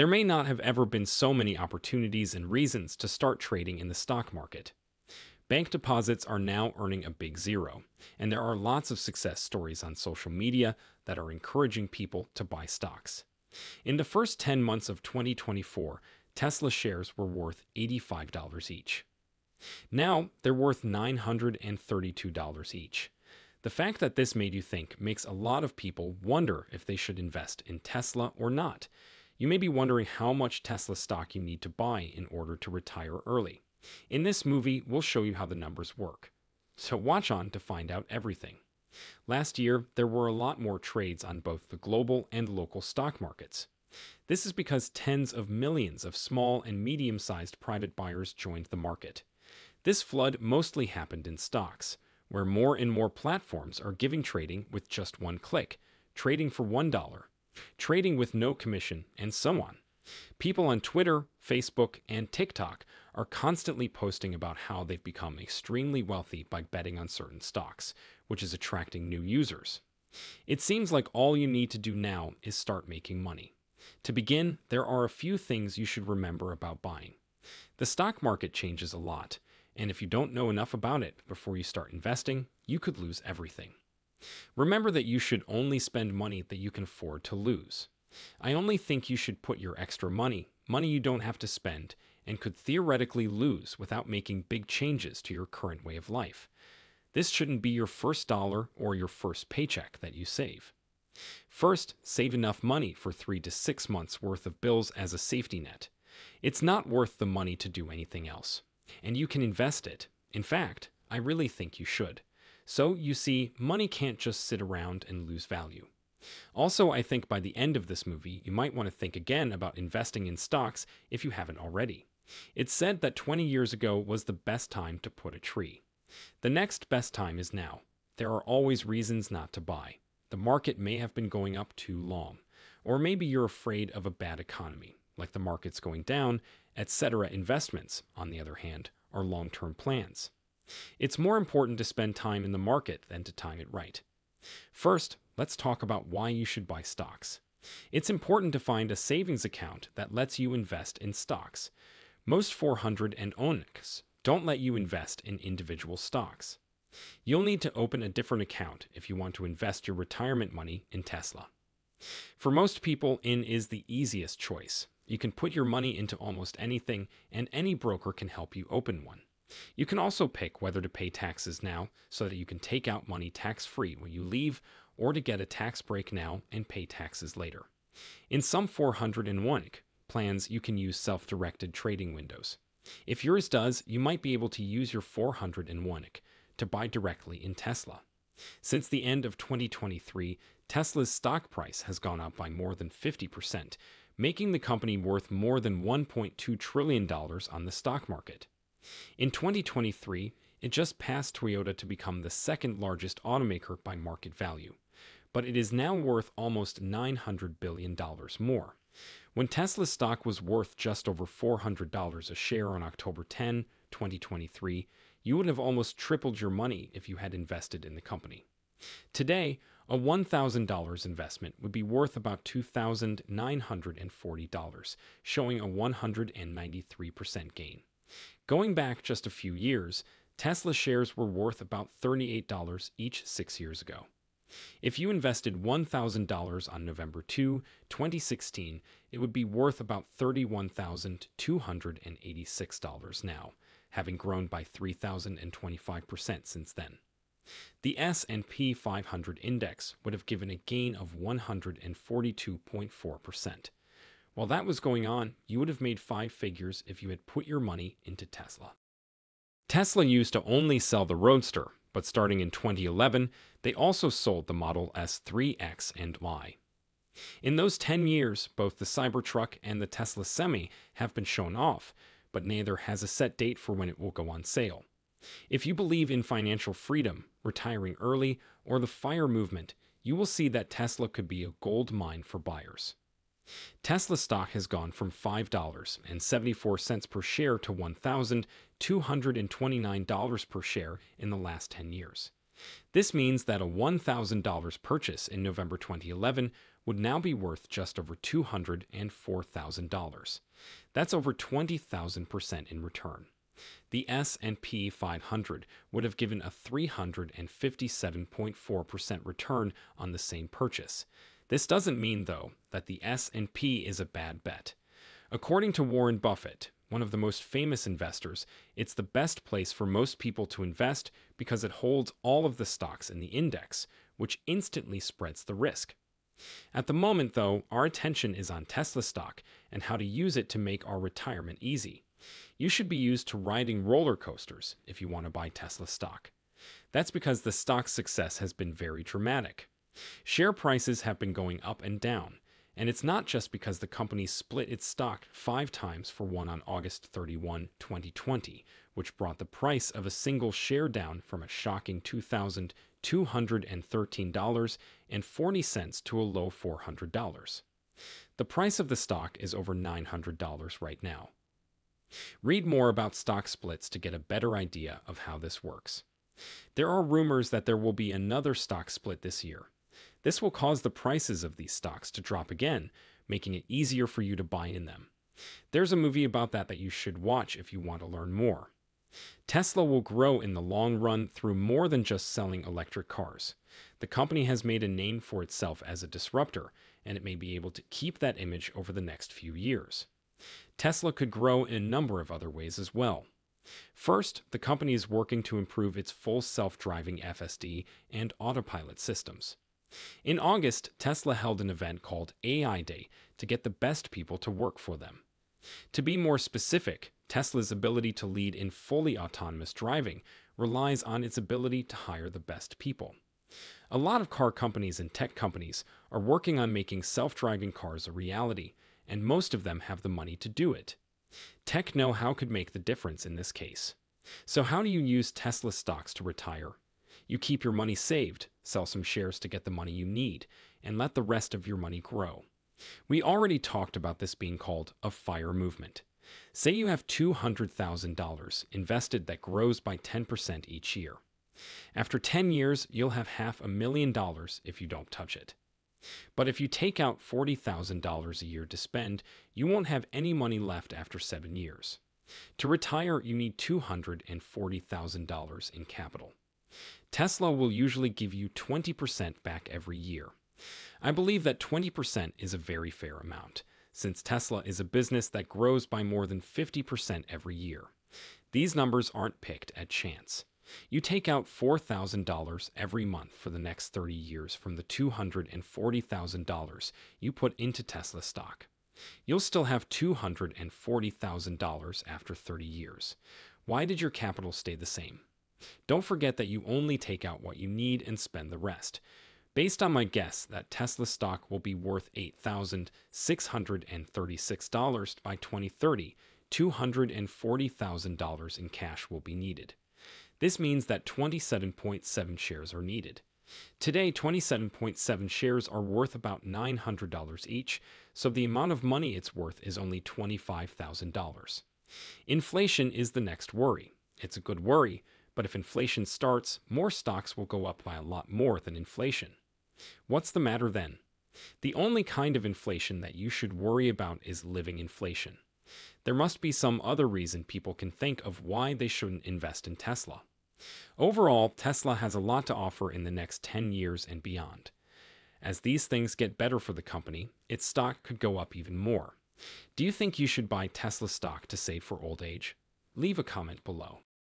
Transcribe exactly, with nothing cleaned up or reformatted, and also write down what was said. There may not have ever been so many opportunities and reasons to start trading in the stock market. Bank deposits are now earning a big zero, and there are lots of success stories on social media that are encouraging people to buy stocks. In the first ten months of twenty twenty-four, Tesla shares were worth eighty-five dollars each. Now, they're worth nine hundred thirty-two dollars each. The fact that this made you think makes a lot of people wonder if they should invest in Tesla or not. You may be wondering how much Tesla stock you need to buy in order to retire early. In this movie, we'll show you how the numbers work. So watch on to find out everything. Last year, there were a lot more trades on both the global and local stock markets. This is because tens of millions of small and medium-sized private buyers joined the market. This flood mostly happened in stocks, where more and more platforms are giving trading with just one click, trading for one dollar, trading with no commission, and so on. People on Twitter, Facebook, and TikTok are constantly posting about how they've become extremely wealthy by betting on certain stocks, which is attracting new users. It seems like all you need to do now is start making money. To begin, there are a few things you should remember about buying. The stock market changes a lot, and if you don't know enough about it before you start investing, you could lose everything. Remember that you should only spend money that you can afford to lose. I only think you should put your extra money, money you don't have to spend, and could theoretically lose without making big changes to your current way of life. This shouldn't be your first dollar or your first paycheck that you save. First, save enough money for three to six months worth of bills as a safety net. It's not worth the money to do anything else, and you can invest it. In fact, I really think you should. So, you see, money can't just sit around and lose value. Also, I think by the end of this movie, you might want to think again about investing in stocks if you haven't already. It's said that twenty years ago was the best time to put a tree. The next best time is now. There are always reasons not to buy. The market may have been going up too long, or maybe you're afraid of a bad economy, like the market's going down, et cetera. Investments, on the other hand, are long-term plans. It's more important to spend time in the market than to time it right. First, let's talk about why you should buy stocks. It's important to find a savings account that lets you invest in stocks. Most four hundred and O N X don't let you invest in individual stocks. You'll need to open a different account if you want to invest your retirement money in Tesla. For most people, I N is the easiest choice. You can put your money into almost anything, and any broker can help you open one. You can also pick whether to pay taxes now so that you can take out money tax-free when you leave, or to get a tax break now and pay taxes later. In some four oh one K plans, you can use self-directed trading windows. If yours does, you might be able to use your four oh one K to buy directly in Tesla. Since the end of twenty twenty-three, Tesla's stock price has gone up by more than fifty percent, making the company worth more than one point two trillion dollars on the stock market. In twenty twenty-three, it just passed Toyota to become the second largest automaker by market value, but it is now worth almost nine hundred billion dollars more. When Tesla's stock was worth just over four hundred dollars a share on October tenth, twenty twenty-three, you would have almost tripled your money if you had invested in the company. Today, a one thousand dollar investment would be worth about two thousand nine hundred forty dollars, showing a one hundred ninety-three percent gain. Going back just a few years, Tesla shares were worth about thirty-eight dollars each six years ago. If you invested one thousand dollars on November second, twenty sixteen, it would be worth about thirty-one thousand two hundred eighty-six dollars now, having grown by three thousand twenty-five percent since then. The S and P five hundred index would have given a gain of one hundred forty-two point four percent. While that was going on, you would have made five figures if you had put your money into Tesla. Tesla used to only sell the Roadster, but starting in twenty eleven, they also sold the Model S, three X, and Y. In those ten years, both the Cybertruck and the Tesla Semi have been shown off, but neither has a set date for when it will go on sale. If you believe in financial freedom, retiring early, or the FIRE movement, you will see that Tesla could be a gold mine for buyers. Tesla stock has gone from five dollars and seventy-four cents per share to one thousand two hundred twenty-nine dollars per share in the last ten years. This means that a one thousand dollar purchase in November twenty eleven would now be worth just over two hundred four thousand dollars. That's over twenty thousand percent in return. The S and P five hundred would have given a three hundred fifty-seven point four percent return on the same purchase. This doesn't mean, though, that the S and P is a bad bet. According to Warren Buffett, one of the most famous investors, it's the best place for most people to invest because it holds all of the stocks in the index, which instantly spreads the risk. At the moment, though, our attention is on Tesla stock and how to use it to make our retirement easy. You should be used to riding roller coasters if you want to buy Tesla stock. That's because the stock's success has been very dramatic. Share prices have been going up and down, and it's not just because the company split its stock five times for one on August thirty-first, twenty twenty, which brought the price of a single share down from a shocking two thousand two hundred thirteen dollars and forty cents to a low four hundred dollars. The price of the stock is over nine hundred dollars right now. Read more about stock splits to get a better idea of how this works. There are rumors that there will be another stock split this year. This will cause the prices of these stocks to drop again, making it easier for you to buy in them. There's a movie about that that you should watch if you want to learn more. Tesla will grow in the long run through more than just selling electric cars. The company has made a name for itself as a disruptor, and it may be able to keep that image over the next few years. Tesla could grow in a number of other ways as well. First, the company is working to improve its full self-driving F S D and autopilot systems. In August, Tesla held an event called A I Day to get the best people to work for them. To be more specific, Tesla's ability to lead in fully autonomous driving relies on its ability to hire the best people. A lot of car companies and tech companies are working on making self-driving cars a reality, and most of them have the money to do it. Tech know-how could make the difference in this case. So how do you use Tesla stocks to retire? You keep your money saved, sell some shares to get the money you need, and let the rest of your money grow. We already talked about this being called a FIRE movement. Say you have two hundred thousand dollars invested that grows by ten percent each year. After ten years, you'll have half a million dollars if you don't touch it. But if you take out forty thousand dollars a year to spend, you won't have any money left after seven years. To retire, you need two hundred forty thousand dollars in capital. Tesla will usually give you twenty percent back every year. I believe that twenty percent is a very fair amount, since Tesla is a business that grows by more than fifty percent every year. These numbers aren't picked at chance. You take out four thousand dollars every month for the next thirty years from the two hundred forty thousand dollars you put into Tesla stock. You'll still have two hundred forty thousand dollars after thirty years. Why did your capital stay the same? Don't forget that you only take out what you need and spend the rest. Based on my guess that Tesla stock will be worth eight thousand six hundred thirty-six dollars by twenty thirty, two hundred forty thousand dollars in cash will be needed. This means that twenty-seven point seven shares are needed. Today, twenty-seven point seven shares are worth about nine hundred dollars each, so the amount of money it's worth is only twenty-five thousand dollars. Inflation is the next worry. It's a good worry, but if inflation starts, more stocks will go up by a lot more than inflation. What's the matter then? The only kind of inflation that you should worry about is living inflation. There must be some other reason people can think of why they shouldn't invest in Tesla. Overall, Tesla has a lot to offer in the next ten years and beyond. As these things get better for the company, its stock could go up even more. Do you think you should buy Tesla stock to save for old age? Leave a comment below.